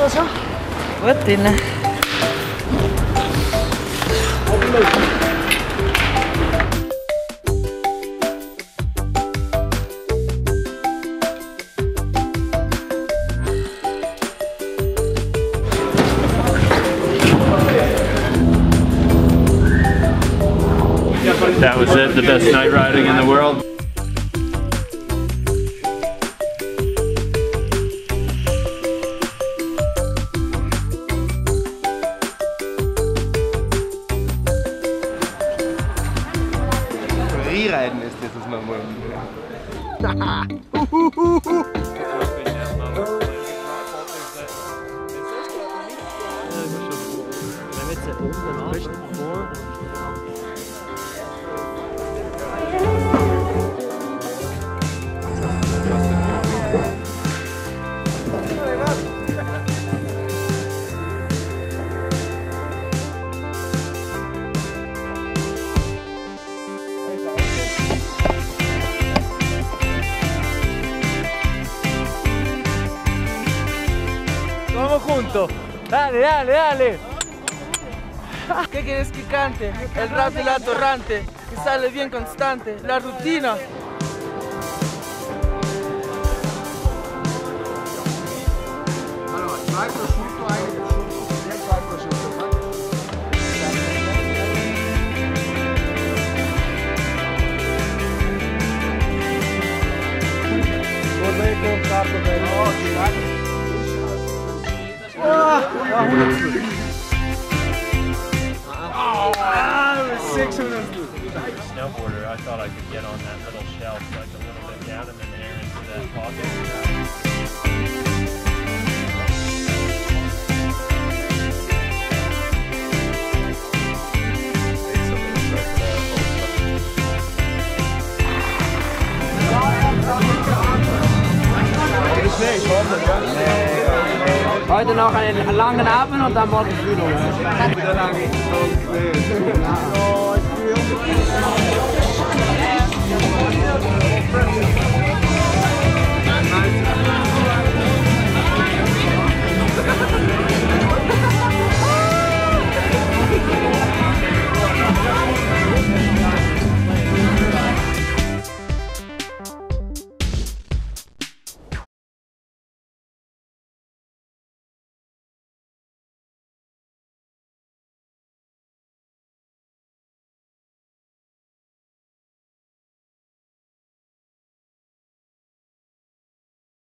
da schon? Gut drinnen. That was it, the best night riding in the world. Freeriden ist das, was man wollen. Juntos. Dale, dale, dale. ¿Qué quieres que cante? El rap del atorrante, que sale bien constante, la rutina. Oh, 600. I'm a snowboarder. I thought I could get on that little shelf, like a little bit down in the air into that pocket. Heute noch einen langen Abend und dann morgen früh los.